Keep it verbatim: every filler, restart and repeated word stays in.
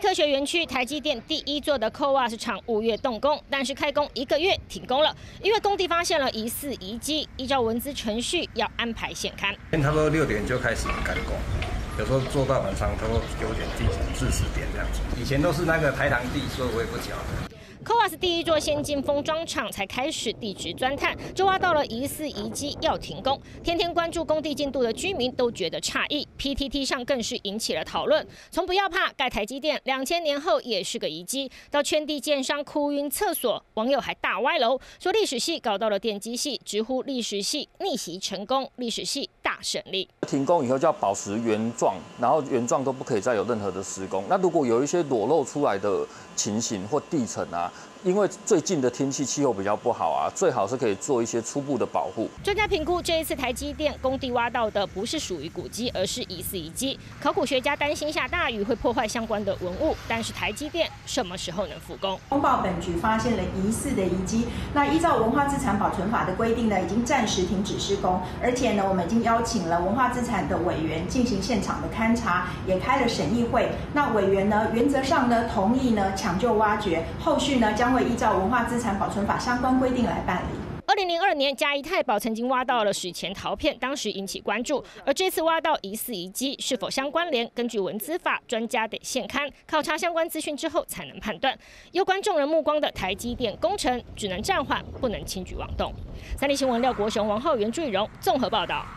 在科学园区台积电第一座的 Coas 厂五月动工，但是开工一个月停工了，因为工地发现了疑似遗迹，依照文资程序要安排现勘。差不多六点就开始赶工，有时候做到晚上都九点至十点这样子。以前都是那个台糖地，所以我也不晓得。 Coas 第一座先进封装厂才开始地质钻探，就挖到了疑似遗迹，要停工。天天关注工地进度的居民都觉得诧异 ，P T T 上更是引起了讨论。从不要怕盖台积电，两千年后也是个遗迹，到圈地建商哭晕厕所，网友还大歪楼，说历史系搞到了电机系，直呼历史系逆袭成功，历史系大胜利。停工以后就要保持原状，然后原状都不可以再有任何的施工。那如果有一些裸露出来的情形或地层啊。 因为最近的天气气候比较不好啊，最好是可以做一些初步的保护。专家评估，这一次台积电工地挖到的不是属于古迹，而是疑似遗迹。考古学家担心下大雨会破坏相关的文物，但是台积电什么时候能复工？风报本局发现了疑似的遗迹，那依照文化资产保存法的规定呢，已经暂时停止施工，而且呢，我们已经邀请了文化资产的委员进行现场的勘查，也开了审议会。那委员呢，原则上呢同意呢抢救挖掘，后续。 那将会依照文化资产保存法相关规定来办理。 二零零二年，嘉义太保曾经挖到了史前陶片，当时引起关注。而这次挖到疑似遗迹，是否相关联？根据文资法，专家得现勘考察相关资讯之后才能判断。攸关众人目光的台积电工程，只能暂缓，不能轻举妄动。三立新闻廖国雄、王浩源、朱雨荣综合报道。